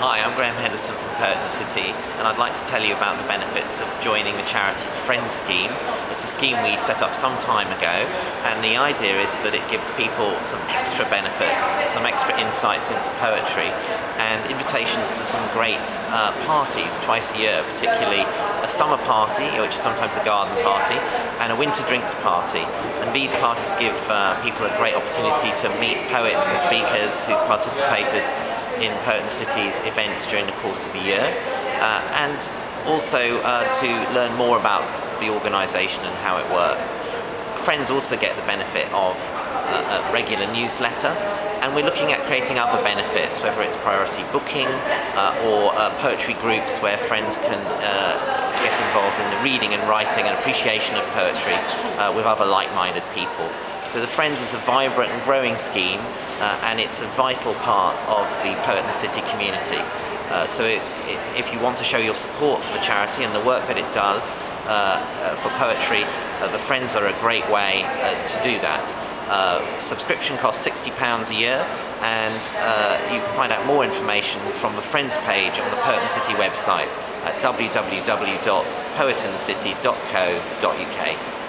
Hi, I'm Graham Henderson from Poet in the City, and I'd like to tell you about the benefits of joining the charity's Friend Scheme. It's a scheme we set up some time ago, and the idea is that it gives people some extra benefits, some extra insights into poetry, and invitations to some great parties twice a year, particularly a summer party, which is sometimes a garden party, and a winter drinks party. And these parties give people a great opportunity to meet poets and speakers who've participated in Poet in the City's events during the course of the year, and also to learn more about the organisation and how it works. Friends also get the benefit of a regular newsletter, and we're looking at creating other benefits, whether it's priority booking or poetry groups where friends can get involved in the reading and writing and appreciation of poetry with other like-minded people. So the Friends is a vibrant and growing scheme, and it's a vital part of the Poet in the City community. So if you want to show your support for the charity and the work that it does for poetry, the Friends are a great way to do that. Subscription costs £60 a year, and you can find out more information from the Friends page on the Poet in the City website at www.poetinthecity.co.uk.